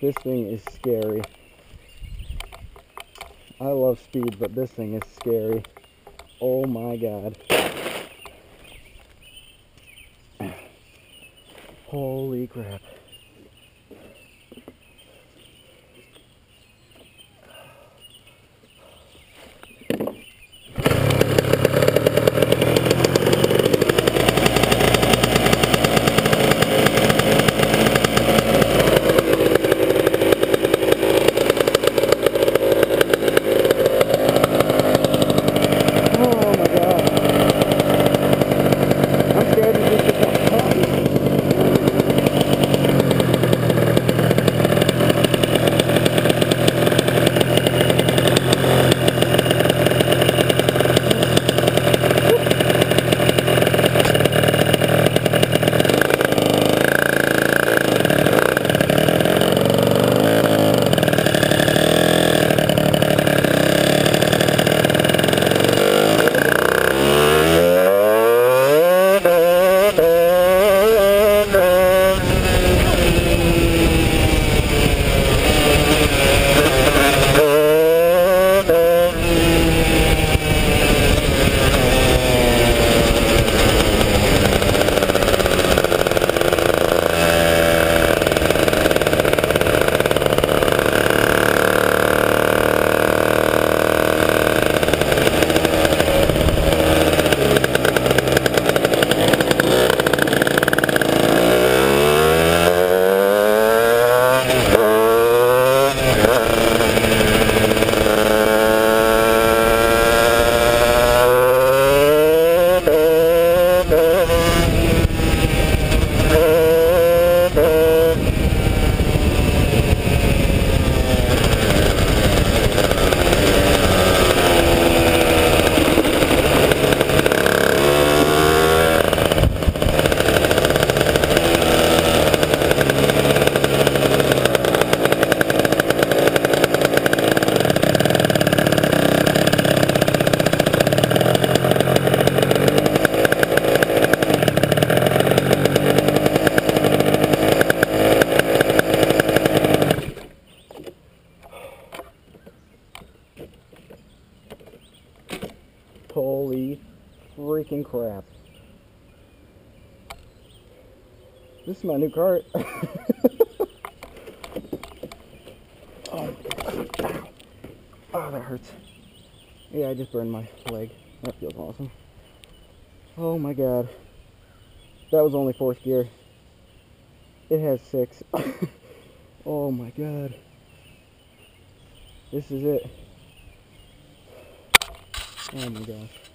This thing is scary. I love speed, but this thing is scary. Oh my God. Holy crap. Holy freaking crap. This is my new cart. Oh, oh, that hurts. Yeah, I just burned my leg. That feels awesome. Oh my God. That was only 4th gear. It has 6. Oh my God. This is it. Oh my gosh.